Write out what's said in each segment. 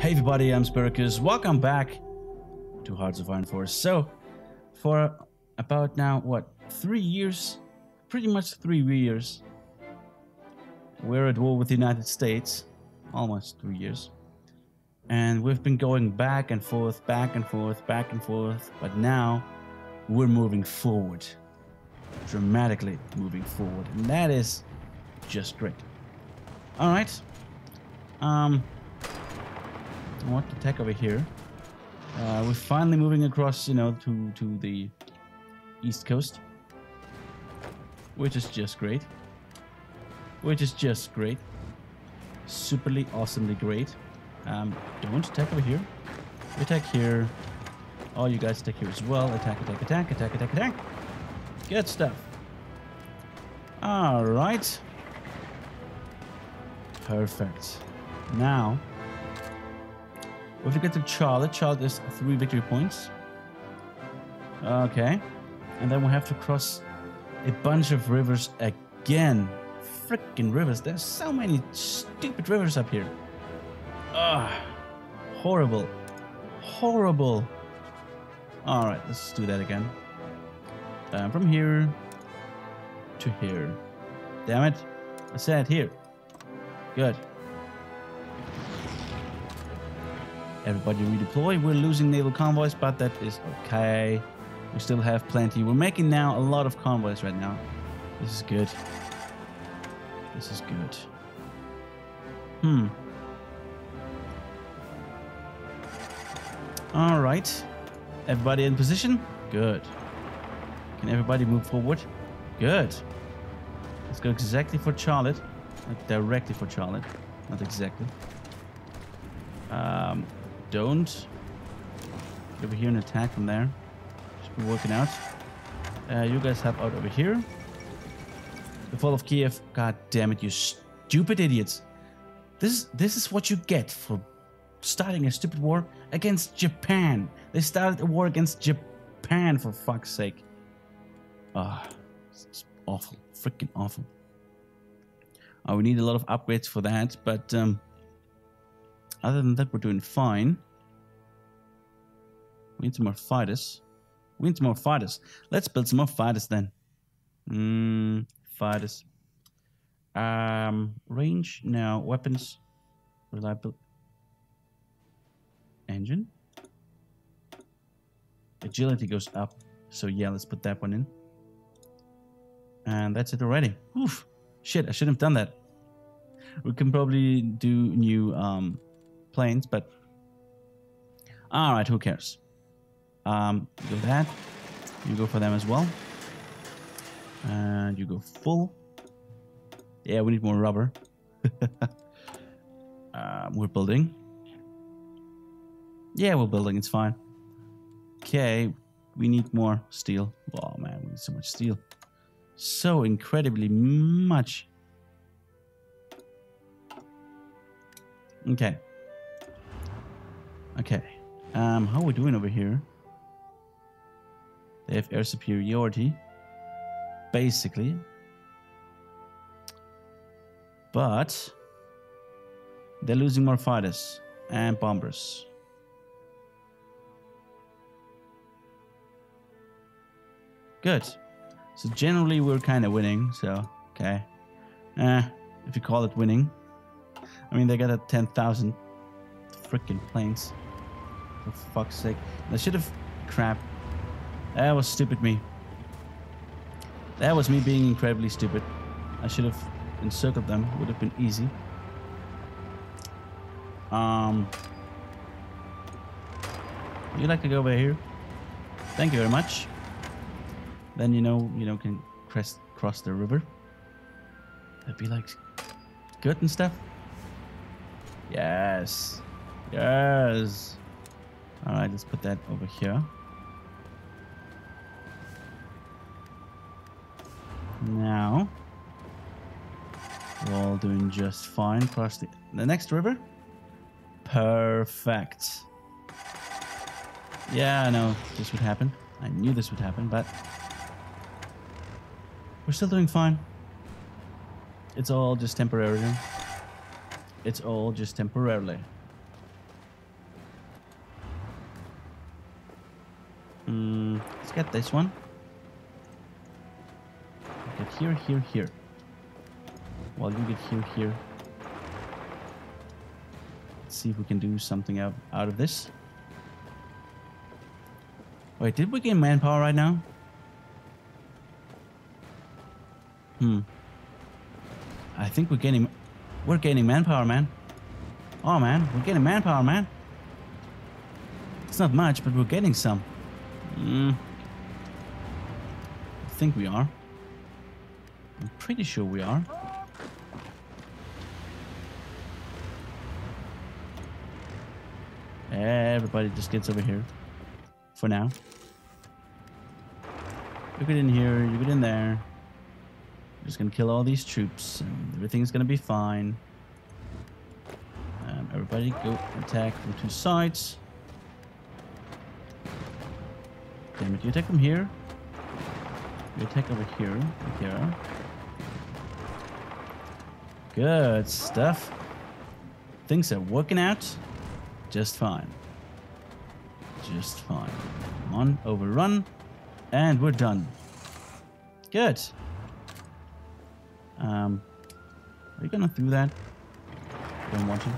Hey everybody, I'm Sparrowcus. Welcome back to Hearts of Iron IV. So, for about now, what, 3 years? Pretty much 3 years. We're at war with the United States. Almost 3 years. And we've been going back and forth, back and forth, back and forth. But now, we're moving forward. Dramatically moving forward. And that is just great. Alright. I want to attack over here. We're finally moving across, you know, to the east coast. Which is just great. Which is just great. Superly, awesomely great. Don't attack over here. Attack here. All you guys attack here as well. Attack, attack, attack, attack, attack, attack. Good stuff. Alright. Perfect. Now, we have to get to Charlotte. Charlotte is 3 victory points. Okay. And then we have to cross a bunch of rivers again. Frickin' rivers. There's so many stupid rivers up here. Ugh. Horrible. Horrible. Alright, let's do that again. From here to here. Damn it. I said here. Good. Everybody redeploy. We're losing naval convoys, but that is okay. We still have plenty. We're making now a lot of convoys right now. This is good. This is good. Alright. Everybody in position? Good. Can everybody move forward? Good. Let's go exactly for Charlotte. Not directly for Charlotte. Not exactly. Don't. Get over here and attack from there. Should be working out. You guys hop out over here. The fall of Kiev. God damn it, you stupid idiots. This is what you get for starting a stupid war against Japan. They started a war against Japan, for fuck's sake. Ah, it's awful. Freaking awful. Oh, we need a lot of upgrades for that, but other than that, we're doing fine. We need some more fighters. We need some more fighters. Let's build some more fighters then. Fighters. Range? No. Weapons. Reliable. Engine. Agility goes up. So yeah, let's put that one in. And that's it already. Oof. Shit, I shouldn't have done that. We can probably do new planes, but alright, who cares? Do that. You go for them as well. And you go full. Yeah, we need more rubber. We're building. Yeah, we're building, it's fine. Okay, we need more steel. Oh man, we need so much steel. So incredibly much. Okay. Okay. How are we doing over here? They have air superiority. Basically. But they're losing more fighters and bombers. Good. So generally we're kind of winning, so okay. If you call it winning. I mean, they got a 10,000 freaking planes. For fuck's sake. I should have... Crap. That was stupid me. That was me being incredibly stupid. I should have encircled them. Would have been easy. Would you like to go over here? Thank you very much. Then you know, can cross the river. That'd be like good and stuff. Yes. Yes. All right, let's put that over here. Now, we're all doing just fine. Cross the next river. Perfect. Yeah, I know this would happen. I knew this would happen, but we're still doing fine. It's all just temporarily. It's all just temporarily. Let's get this one. Get here, here, here. Well, you get here, here. Let's see if we can do something out of this. Wait, did we gain manpower right now? I think we're gaining manpower, man. Oh man, we're gaining manpower, man. It's not much, but we're getting some. I think we are. I'm pretty sure we are. Everybody just gets over here. For now. You get in here, you get in there. I'm just gonna kill all these troops and everything's gonna be fine. Everybody go attack from two sides. Damn it, you attack from here. You attack over here. Right here. Good stuff. Things are working out just fine. Just fine. Come on, overrun. And we're done. Good. Are you gonna do that? Don't want to.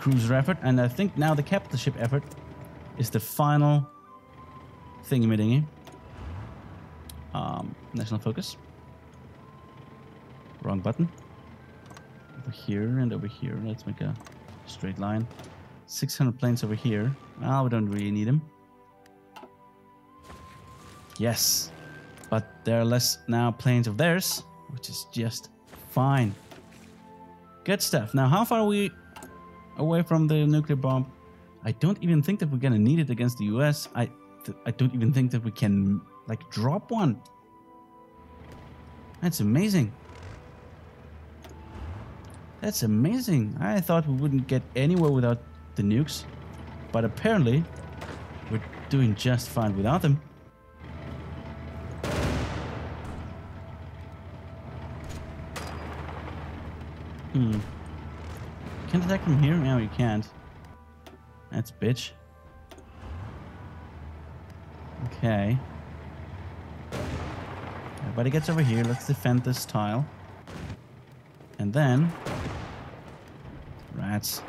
Cruiser effort, and I think now the capital ship effort is the final thingy-midingy. National focus. Wrong button. Over here and over here. Let's make a straight line. 600 planes over here. Ah, we don't really need them. Yes, but there are less now planes of theirs, which is just fine. Good stuff. Now, how far are we away from the nuclear bomb? I don't even think that we're gonna need it against the US. I don't even think that we can, like, drop one. That's amazing. That's amazing. I thought we wouldn't get anywhere without the nukes, but apparently we're doing just fine without them. Can attack from here? No, you can't. That's bitch. Okay. Everybody gets over here. Let's defend this tile. And then... rats.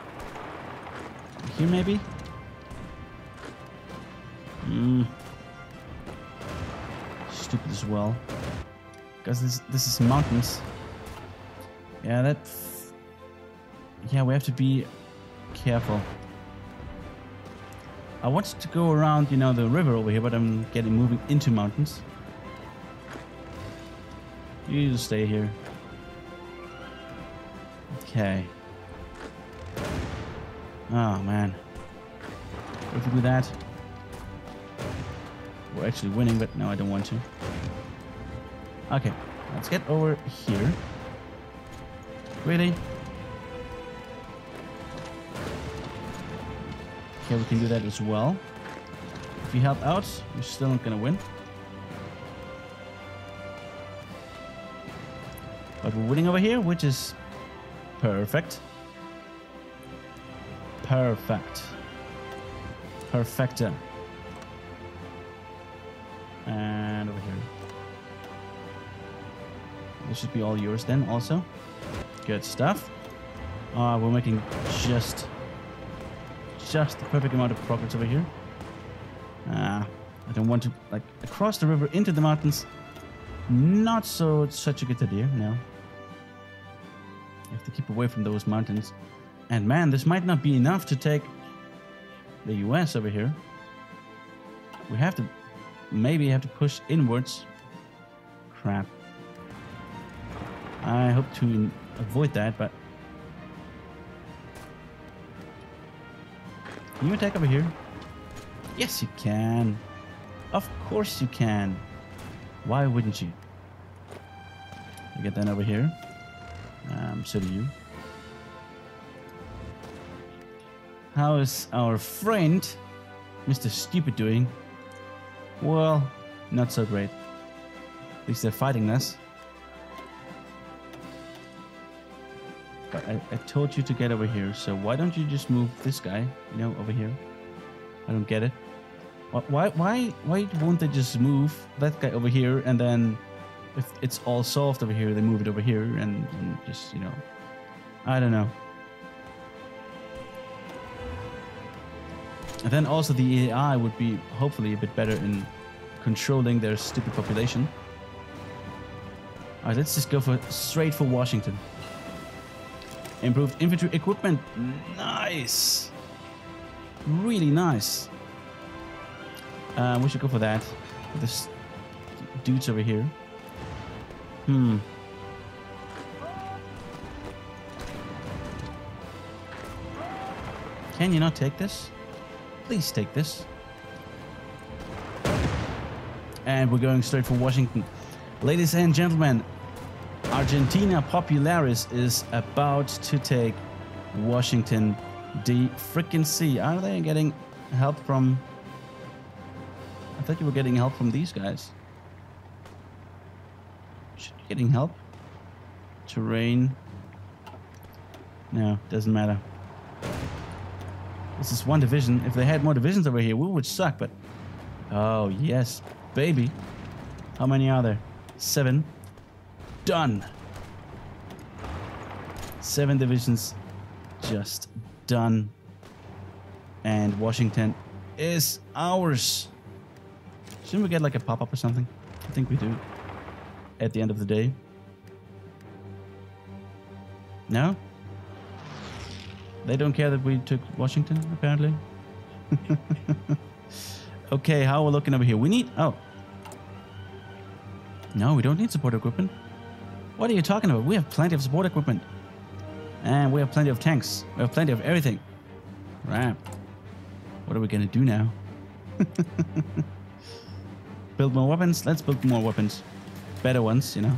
Here maybe? Stupid as well. Because this is mountains. Yeah, that's... yeah, we have to be careful. I wanted to go around, you know, the river over here, but I'm moving into mountains. You just stay here. Okay. Oh, man. If we do that... we're actually winning, but no, I don't want to. Okay, let's get over here. Really? Okay, we can do that as well. If you help out, you're still not gonna win. But we're winning over here, which is perfect. Perfect. Perfecta. And over here. This should be all yours then also. Good stuff. We're making just the perfect amount of progress over here. I don't want to, like, across the river into the mountains. Not so such a good idea, no. You have to keep away from those mountains. And man, this might not be enough to take the US over here. We have to, maybe have to push inwards. Crap. I hope to avoid that, but... can you attack over here? Yes, you can. Of course you can. Why wouldn't you? You get that over here. So do you. How is our friend, Mr. Stupid, doing? Well, not so great. At least they're fighting us. But I told you to get over here, so why don't you just move this guy, you know, over here? I don't get it. Why won't they just move that guy over here, and then if it's all solved over here, they move it over here and just, you know, I don't know. And then also the AI would be hopefully a bit better in controlling their stupid population. All right, let's just go straight for Washington. Improved infantry equipment. Nice. Really nice. We should go for that. This dude's over here. Hmm. Can you not take this? Please take this. And we're going straight for Washington. Ladies and gentlemen, Argentina Popularis is about to take Washington D-frickin-C. Are they getting help from... I thought you were getting help from these guys. Should be getting help. Terrain. No, doesn't matter. This is one division. If they had more divisions over here, we would suck, but... Oh, yes, baby. How many are there? 7. Done. 7 divisions just done. And Washington is ours. Shouldn't we get like a pop-up or something? I think we do. At the end of the day. No? They don't care that we took Washington, apparently. Okay, how are we looking over here? We need... Oh. No, we don't need support equipment. What are you talking about? We have plenty of support equipment. And we have plenty of tanks. We have plenty of everything. Right. What are we going to do now? Build more weapons? Let's build more weapons. Better ones, you know.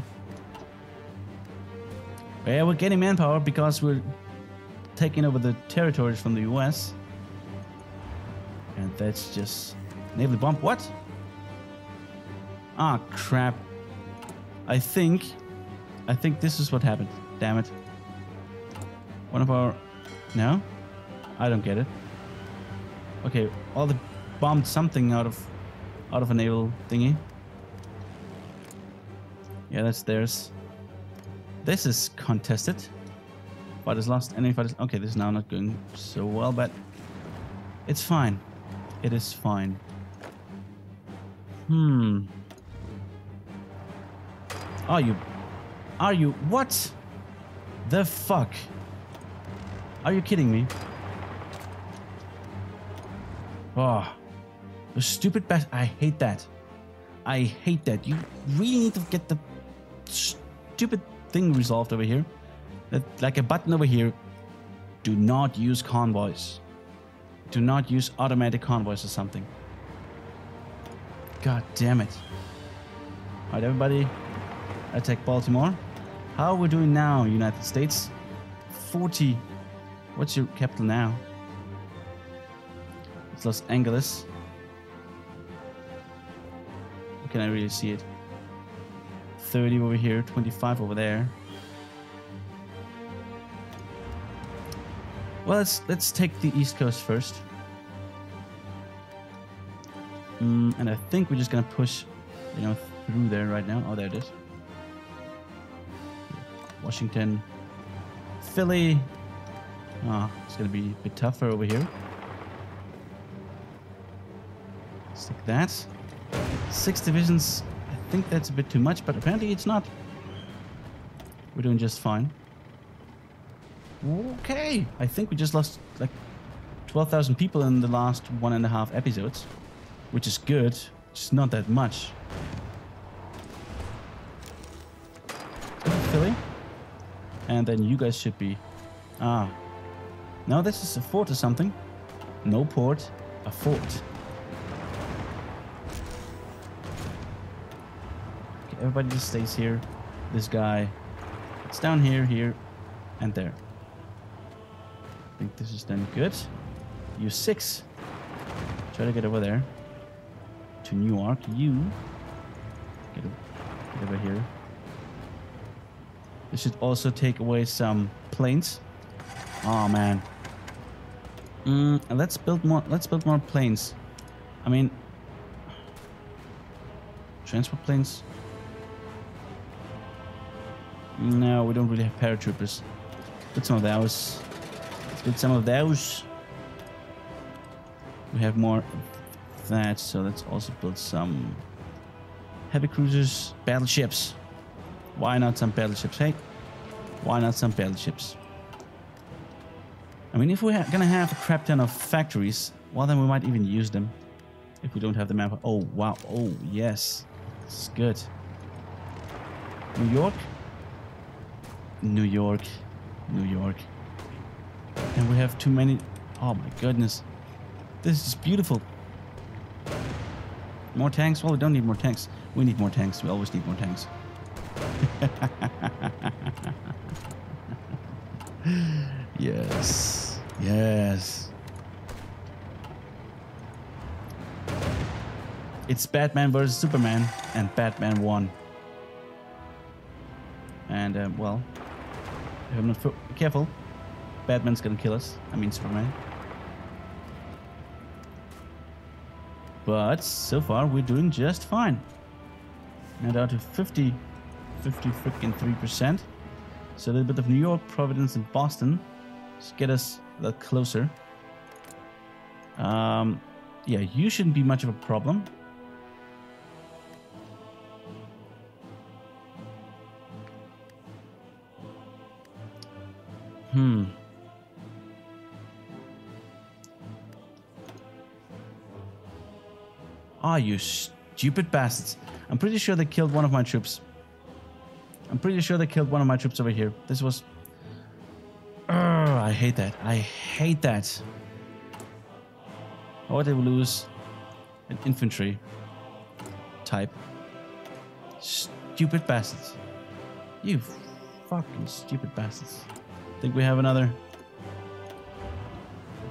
Yeah, we're getting manpower because we're taking over the territories from the US. And that's just... Naval bomb. What? Ah, crap. I think this is what happened. Damn it. One of our... No? I don't get it. Okay, all the... Bombed something out of a naval thingy. Yeah, that's theirs. This is contested. Fight is lost. Enemy fight is... Okay, this is now not going so well, but... It's fine. It is fine. Hmm... Are you? What the fuck? Are you kidding me? Oh, the stupid bastard. I hate that. I hate that. You really need to get the stupid thing resolved over here. Like a button over here. Do not use convoys. Do not use automatic convoys or something. God damn it. All right, everybody. Attack Baltimore. How are we doing now, United States? 40. What's your capital now? It's Los Angeles. Or can I really see it? 30 over here, 25 over there. Well, let's take the East Coast first. And I think we're just gonna push, you know, through there right now. Oh, there it is. Washington, Philly. Ah, oh, it's gonna be a bit tougher over here. Stick that. 6 divisions. I think that's a bit too much, but apparently it's not. We're doing just fine. Okay, I think we just lost like 12,000 people in the last 1.5 episodes, which is good. It's not that much. Philly. And then you guys should be... Ah. Now this is a fort or something. No port. A fort. Okay, everybody just stays here. This guy. It's down here, here, and there. I think this is then good. You 6. Try to get over there. To Newark. You. Get over here. This should also take away some planes. Oh man. Let's build more planes. I mean, Transport planes? No, we don't really have paratroopers. Get some of those. Let's get some of those. We have more of that, so let's also build some heavy cruisers, battleships. Why not some battleships? Hey, why not some battleships? I mean, if we're gonna have a crap ton of factories, well, then we might even use them. If we don't have the map. Oh, wow. Oh, yes. It's good. New York. New York. New York. And we have too many. Oh, my goodness. This is beautiful. More tanks? Well, we don't need more tanks. We need more tanks. We always need more tanks. Yes. Yes. It's Batman versus Superman, and Batman won. And, well, if I'm not careful, Batman's gonna kill us. I mean, Superman. But so far, we're doing just fine. Now down to 50 freaking 3%. So a little bit of New York, Providence, and Boston. Just get us a little closer. Yeah, you shouldn't be much of a problem. Hmm. Ah, you stupid bastards. I'm pretty sure they killed one of my troops. I'm pretty sure they killed one of my troops over here. This was... Urgh, I hate that. I hate that. Or they will lose an infantry type. Stupid bastards. You fucking stupid bastards. I think we have another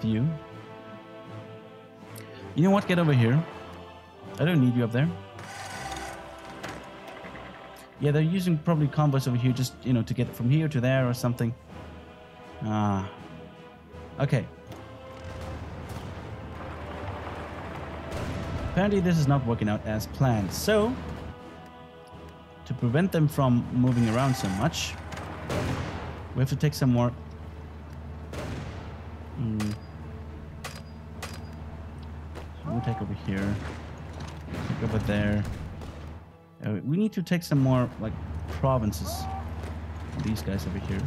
view. You know what? Get over here. I don't need you up there. Yeah, they're using probably convoys over here just, you know, to get from here to there or something. Ah. Okay. Apparently this is not working out as planned. So, to prevent them from moving around so much, we have to take some more so we'll take over here, take over there. We need to take some more like provinces, these guys over here,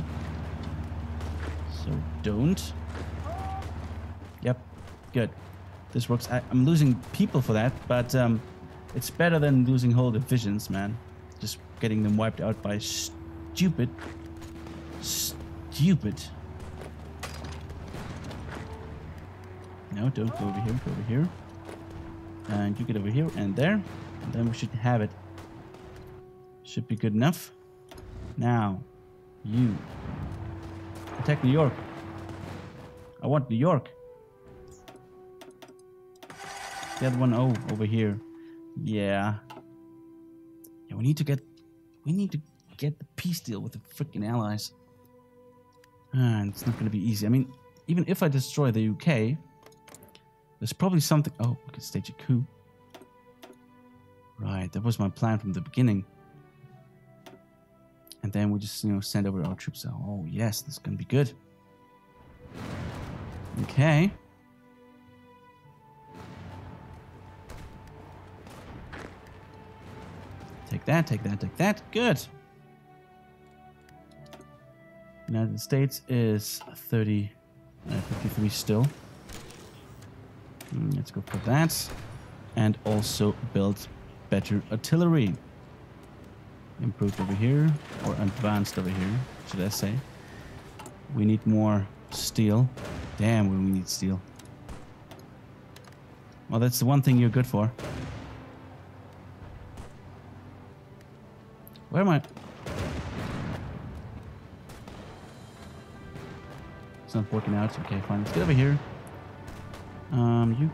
so don't. Yep, good, this works. I'm losing people for that, but it's better than losing whole divisions, man. Just getting them wiped out by stupid. No, don't go over here. Go over here. And you get over here and there. And then we should have it. Should be good enough. Now, you. Attack New York. I want New York. The other one, oh, over here. Yeah. Yeah, we need to get the peace deal with the freaking allies. And it's not going to be easy. I mean, even if I destroy the UK, there's probably something... Oh, we can stage a coup. Right, that was my plan from the beginning. And then we just, you know, send over our troops. Oh, yes, this is going to be good. Okay. Take that, take that, take that. Good. United States is 53 still. Let's go for that. And also build better artillery. Improved over here, or advanced over here, should I say. We need more steel. Damn, we need steel. Well, that's the one thing you're good for. Where am I? It's not working out. Okay, fine. Let's get over here. Can you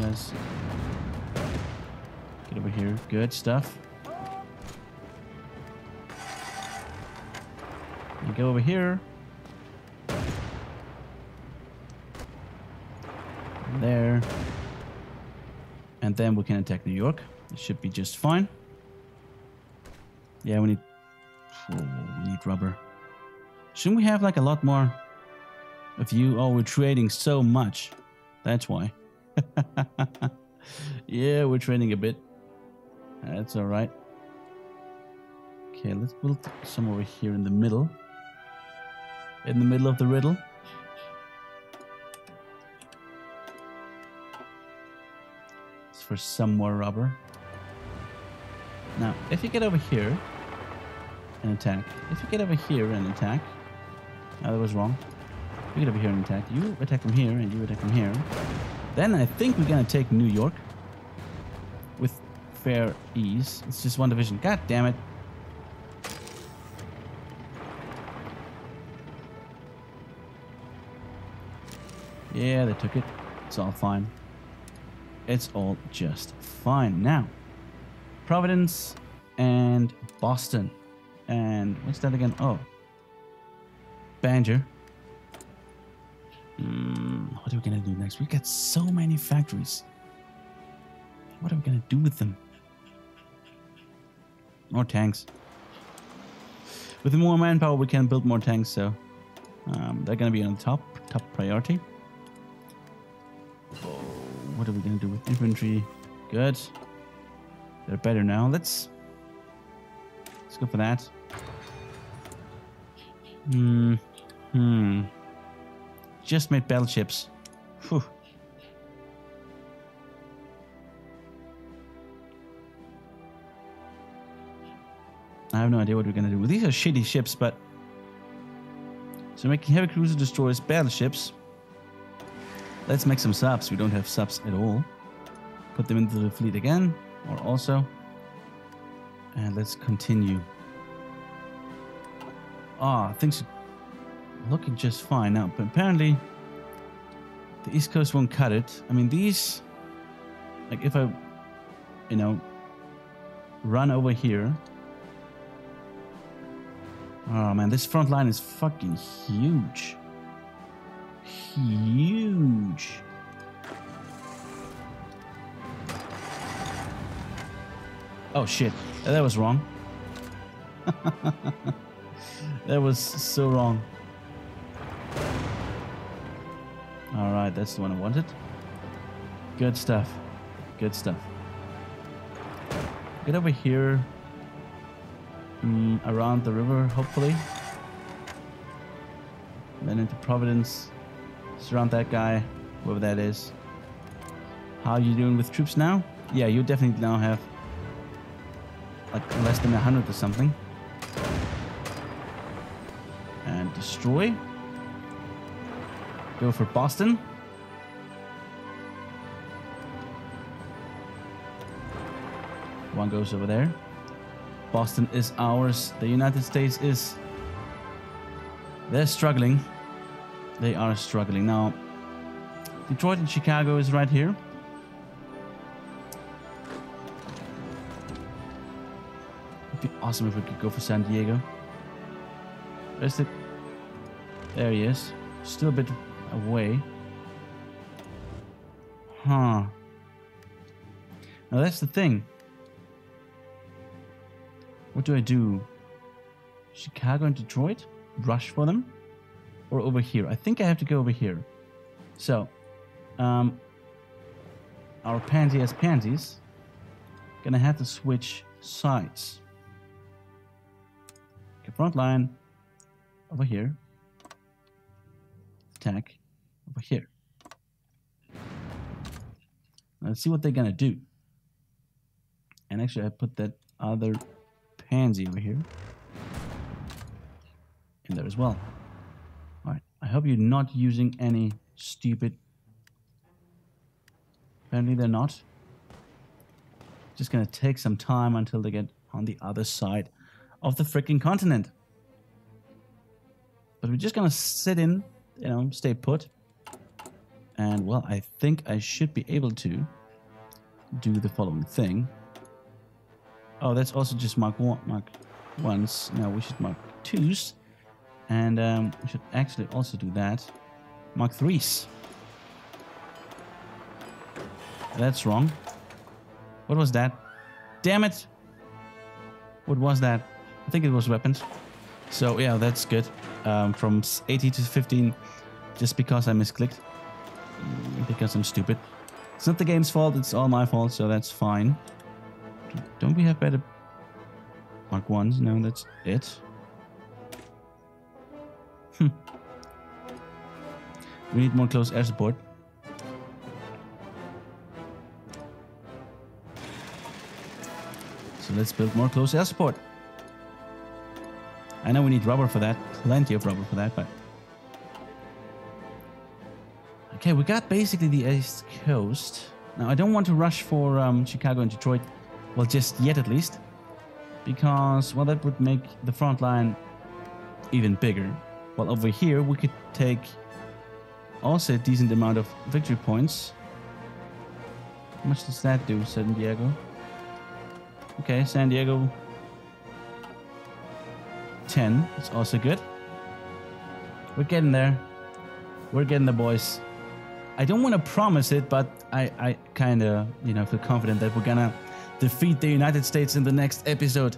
guys get over here? Good stuff. And go over here. There. And then we can attack New York. It should be just fine. Yeah, we need rubber. Shouldn't we have like a lot more of you? Oh, we're trading so much. That's why. Yeah, we're trading a bit. That's all right. Okay, let's build some over here in the middle. In the middle of the riddle. It's for some more rubber. Now, if you get over here and attack. If you get over here and attack. Oh, that was wrong. You get over here and attack. You attack from here and you attack from here. Then I think we're gonna take New York. With fair ease. It's just one division. God damn it. Yeah, they took it. It's all fine. It's all just fine. Now, Providence and Boston. And what's that again? Oh, Bangor. What are we going to do next? We've got so many factories. What are we going to do with them? More tanks. With more manpower, we can build more tanks. So they're going to be on top priority. What are we going to do with infantry? Good. They're better now. Let's go for that. Just made battleships. Whew. I have no idea what we're going to do. Well, these are shitty ships, but... So making heavy cruiser destroyers, battleships... Let's make some subs. We don't have subs at all. Put them into the fleet again, or also. And let's continue. Ah, things are looking just fine now. But apparently, the East Coast won't cut it. I mean, these... Like, if I, you know, run over here... Oh, man, this front line is fucking huge. Huge. Oh shit, that was wrong. That was so wrong. All right, that's the one I wanted. Good stuff. Good stuff. Get over here, around the river, hopefully. Then into Providence. Surround that guy, whoever that is. How are you doing with troops now? Yeah, you definitely now have like less than 100 or something. And destroy. Go for Boston. One goes over there. Boston is ours. The United States is... They're struggling. They are struggling. Now, Detroit and Chicago is right here. It'd be awesome if we could go for San Diego. Where's the... There he is. Still a bit away. Huh. Now that's the thing. What do I do? Chicago and Detroit? Rush for them? Or over here. I think I have to go over here. So, our pansy ass pansies gonna have to switch sides. Okay, front line over here. Attack over here. Let's see what they're gonna do. And actually, I put that other pansy over here in there as well. I hope you're not using any stupid... Apparently they're not. Just gonna take some time until they get on the other side of the freaking continent. But we're just gonna sit in, you know, stay put. And, well, I think I should be able to do the following thing. Oh, that's also just mark 1s. Now we should mark 2s. And we should actually also do that. Mark 3s. That's wrong. What was that? Damn it! What was that? I think it was weapons. So yeah, that's good. From 80 to 15, just because I misclicked. Because I'm stupid. It's not the game's fault, it's all my fault, so that's fine. Don't we have better Mark 1s? No, that's it. Hm. We need more close air support. So let's build more close air support. I know we need rubber for that, plenty of rubber for that, but... Okay, we got basically the East Coast. Now, I don't want to rush for Chicago and Detroit, well, just yet at least, because, well, that would make the front line even bigger. Well, over here, we could take also a decent amount of victory points. How much does that do, San Diego? Okay, San Diego, 10. It's also good. We're getting there. We're getting the boys. I don't want to promise it, but I kind of, you know, feel confident that we're gonna defeat the United States in the next episode.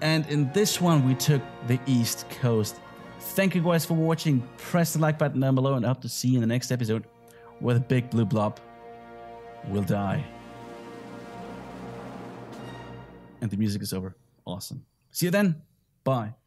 And in this one, we took the East Coast. Thank you guys for watching. Press the like button down below and I hope to see you in the next episode where the big blue blob will die. And the music is over. Awesome. See you then. Bye.